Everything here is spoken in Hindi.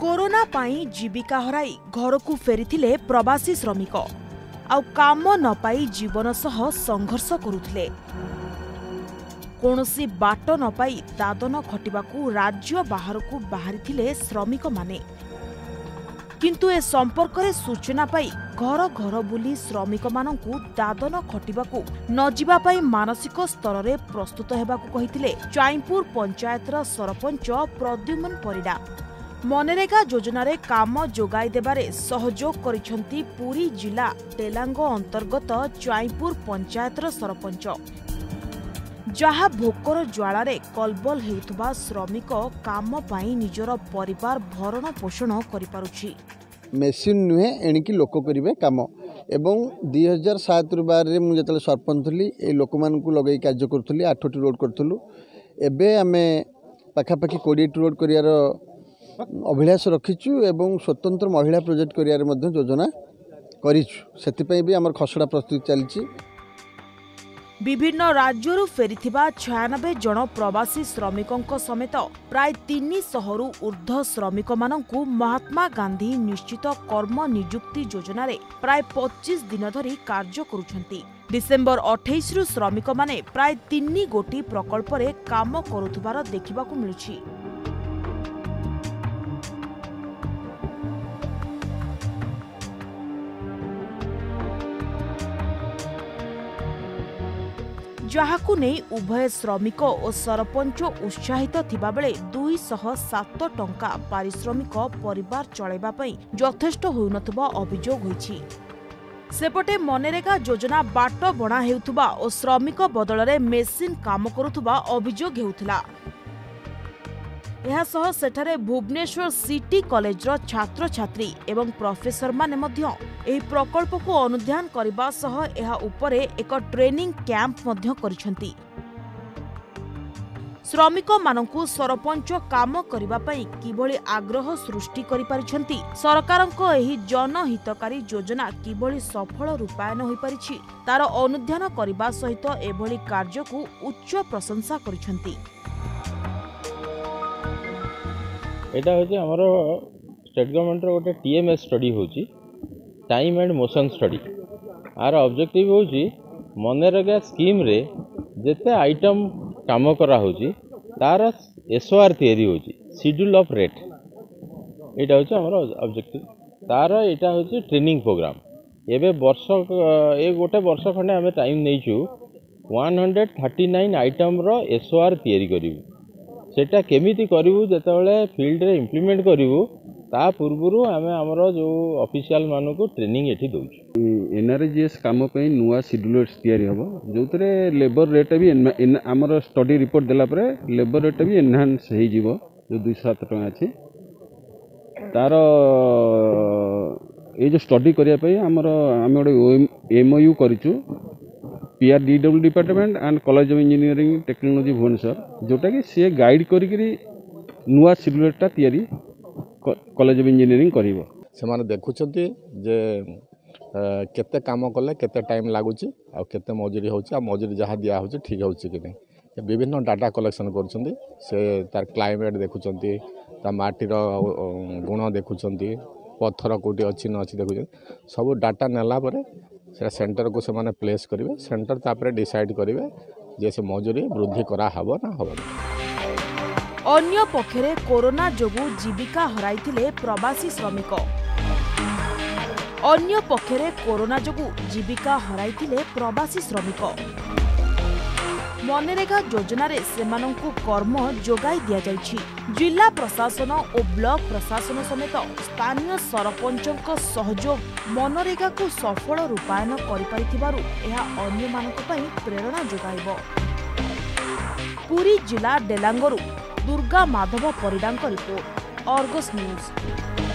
कोरोना पाई जीविका हराई घर को फेरी प्रवासी श्रमिक आउ काम न पाई जीवन सह संघर्ष करुले। कोनोसी बाट न पाई दादन खटिबाकू राज्य बाहर को बाहरी श्रमिक माने, किंतु ए संपर्क रे सूचना पाई घर घर बुली श्रमिक मानकू दादन खटिबाकू न जीवा पाई मानसिक स्तर रे प्रस्तुत हेबाकू कहिथिले चाईपुर पंचायत रा सरपंच प्रद्युमन परिडा। मनरेगा योजन रे काम जोगाई देबारे सहयोग करिसेंती पुरी जिला तेलांगो अंतर्गत चाईपुर पंचायत रा सरपंच, जहा भोकर ज्वाला रे कलबल हेउथबा श्रमिक काम पाई निजर परिवार भरण पोषण करि पारुछि। मेसिन नुहे एणिकी लोक करिवे काम एवं 2007 रु 12 रे मु जतले सरपंच थली ए लोक मानकू लगई कार्य करथली। 8 टी रोड करथलु, एबे आमे पाखा पाखी 20 टी रोड करियार अभिलाष रखिछु एवं स्वतंत्र महिला प्रोजेक्ट करियार मध्य योजना करिछु। सेतिपई भी हमर खसडा प्रस्तुति चलछि। विभिन्न राज्यरू फेरी 96 जन प्रवासी श्रमिकों समेत प्राय 300 ऊर्ध श्रमिक मानू महात्मा गांधी निश्चित कर्म नियुक्ति योजना रे प्राय 25 दिन धरी कार्य करुछंती। डिसेम्बर 28 रु श्रमिक माने प्राय 3 गोटी प्रकल्प रे काम करुथबार देखिबाकू मिलुछि। जहाकू नहीं उभय श्रमिक और सरपंच उत्साहित थिबा बेले 207 टंका पारिश्रमिक परिवार चलैबा पई यथेष्ट होउनथबा अभियोग होईछि। सेपटे मनरेगा योजना बाट बणा हेउथबा और श्रमिक बदल रे मेसिन काम करुथबा अभियोग हेउथला। एहासह सेठारे भुवनेश्वर सिटी कॉलेजर छात्र छात्री एवं प्रोफेसर माने मध्य एही प्रकल्प को अनुध्यान करिबा सह एहा उपरे एक ट्रेनिंग कैंप मध्य करिसंती। श्रमिक मानकू सरपंच काम करिबा पई किभली आग्रह सृष्टि करि परिसंती, सरकारक एही जनहितकारी योजना किभली सफल रूपायन होई परिछि तार अनुध्यान करिबा सहित एभली कार्य को उच्च प्रशंसा करिसंती। एटा होचे हमरो स्टेट गवर्नमेंट रो गोटे टीएमएस स्टडी होची, टाइम एंड मोशन स्टडी। आर ऑब्जेक्टिव होची मनरेगा स्कीम रे जेते आइटम काम करा होची तार एसओआर थियरी होची, शेड्यूल ऑफ रेट। एटा होचे हमरो ऑब्जेक्टिव। तार एटा होचे ट्रेनिंग प्रोग्राम। एबे वर्ष ए गोटे वर्ष खंडे हमें टाइम नैचू 139 आइटम रो एसओआर थियरी करिवु। सेटा केमिति करूँ जितेबाला फिल्ड रे इम्प्लीमेंट करूँ ता पूर्व आम आमर जो ऑफिशियल मानू को ट्रेनिंग ये दौर एनआरजीएस काम पे नुआ शेड्यूल्स या जो थे लेबर रेट भी आमर स्टडी रिपोर्ट देलापर लेबर रेट भी एनहांस हो 207 टका अच्छे तार ये स्टडी करने आमर आम गोटे एमओयू करूँ PRDW department and college of engineering technology Bhubaneswar जोटा कि सी गाइड करी नुआ शेड्यूलटा तैयारी कॉलेज ऑफ इंजीनियरिंग करिवो। से देखुछंती जे केते काम कले केते टाइम लागुची आ केते मजुरी होची आ मजुरी जहाँ दिया होची ठीक होची कि नहीं। विभिन्न डाटा कलेक्शन करुछंती, से तार क्लाइमेट देखुछंती, ता माटीर गुण देखुछंती, पत्थर कोटी अछि न अछि देखुछंती। सब डाटा नेला परे सेंटर को से माने प्लेस करेंगे, सेंटर तापरे डिसाइड करेंगे जैसे मजूरी वृद्धि करा हबो ना हबो। अन्य पक्षरे कोरोना जोगु जीविका हराइथिले प्रवासी श्रमिक, मनरेगा योजना रे सेमानंकु कर्म जोगाई दिया जायछि। जिला प्रशासन और ब्लॉक प्रशासन समेत स्थानीय सरपंचक सहयोग मनरेगा को सफल रूपायन करिपारिथिबारु एहा अन्यमानक पई प्रेरणा जोगाइबो। पुरी जिला डेलांगरु दुर्गा माधव परिडांक रिपोर्ट, आर्गस न्यूज।